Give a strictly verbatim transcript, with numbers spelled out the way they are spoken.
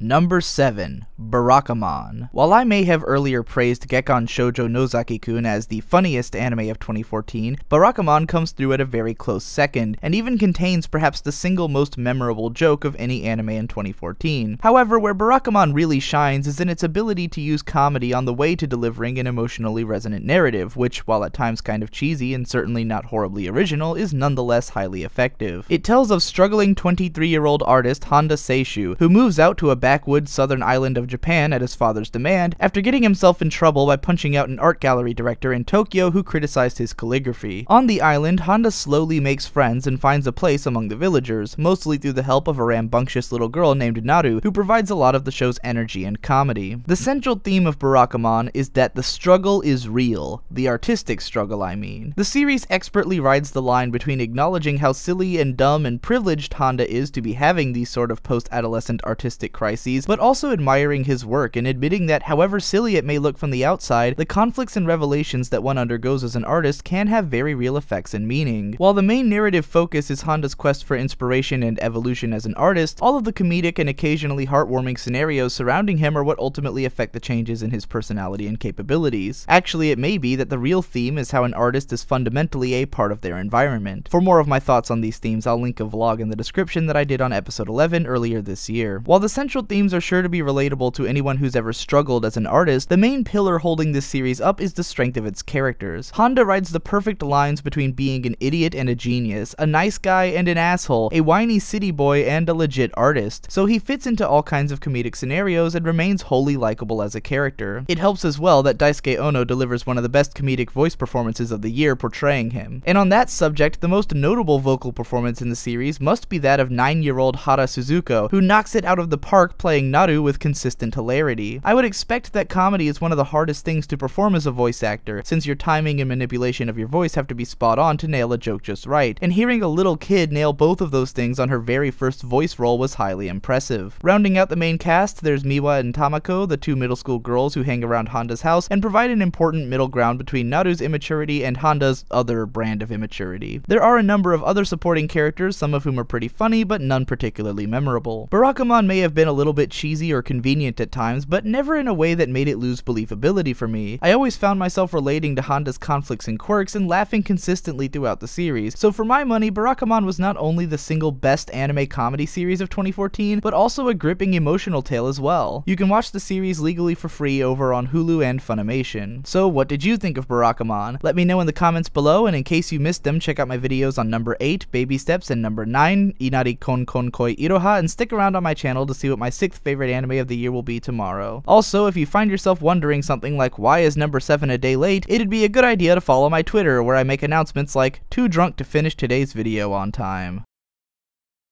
Number seven. Barakamon. While I may have earlier praised Gekkan Shoujo Nozaki-kun as the funniest anime of twenty fourteen, Barakamon comes through at a very close second, and even contains perhaps the single most memorable joke of any anime in twenty fourteen. However, where Barakamon really shines is in its ability to use comedy on the way to delivering an emotionally resonant narrative, which, while at times kind of cheesy and certainly not horribly original, is nonetheless highly effective. It tells of struggling twenty-three-year-old artist Handa Seishuu, who moves out to a backwoods southern island of Japan at his father's demand after getting himself in trouble by punching out an art gallery director in Tokyo who criticized his calligraphy. On the island, Handa slowly makes friends and finds a place among the villagers, mostly through the help of a rambunctious little girl named Naru, who provides a lot of the show's energy and comedy. The central theme of Barakamon is that the struggle is real, the artistic struggle I mean. The series expertly rides the line between acknowledging how silly and dumb and privileged Handa is to be having these sort of post-adolescent artistic crises, but also admiring his work and admitting that however silly it may look from the outside, the conflicts and revelations that one undergoes as an artist can have very real effects and meaning. While the main narrative focus is Handa's quest for inspiration and evolution as an artist, all of the comedic and occasionally heartwarming scenarios surrounding him are what ultimately affect the changes in his personality and capabilities. Actually, it may be that the real theme is how an artist is fundamentally a part of their environment. For more of my thoughts on these themes, I'll link a vlog in the description that I did on episode eleven earlier this year. While the central themes are sure to be relatable to anyone who's ever struggled as an artist, the main pillar holding this series up is the strength of its characters. Handa rides the perfect lines between being an idiot and a genius, a nice guy and an asshole, a whiny city boy and a legit artist, so he fits into all kinds of comedic scenarios and remains wholly likable as a character. It helps as well that Daisuke Ono delivers one of the best comedic voice performances of the year portraying him. And on that subject, the most notable vocal performance in the series must be that of nine-year-old Hara Suzuko, who knocks it out of the park playing Naru with consistent hilarity. I would expect that comedy is one of the hardest things to perform as a voice actor, since your timing and manipulation of your voice have to be spot on to nail a joke just right, and hearing a little kid nail both of those things on her very first voice role was highly impressive. Rounding out the main cast, there's Miwa and Tamako, the two middle school girls who hang around Handa's house and provide an important middle ground between Naru's immaturity and Handa's other brand of immaturity. There are a number of other supporting characters, some of whom are pretty funny, but none particularly memorable. Barakamon may have been a little bit cheesy or convenient at times, but never in a way that made it lose believability for me. I always found myself relating to Handa's conflicts and quirks and laughing consistently throughout the series, so for my money, Barakamon was not only the single best anime comedy series of twenty fourteen, but also a gripping emotional tale as well. You can watch the series legally for free over on Hulu and Funimation. So what did you think of Barakamon? Let me know in the comments below, and in case you missed them, check out my videos on number eight, Baby Steps, and number nine, Inari Kon Kon Koi Iroha, and stick around on my channel to see what my My sixth favorite anime of the year will be tomorrow. Also, if you find yourself wondering something like why is number seven a day late, it'd be a good idea to follow my Twitter, where I make announcements like too drunk to finish today's video on time.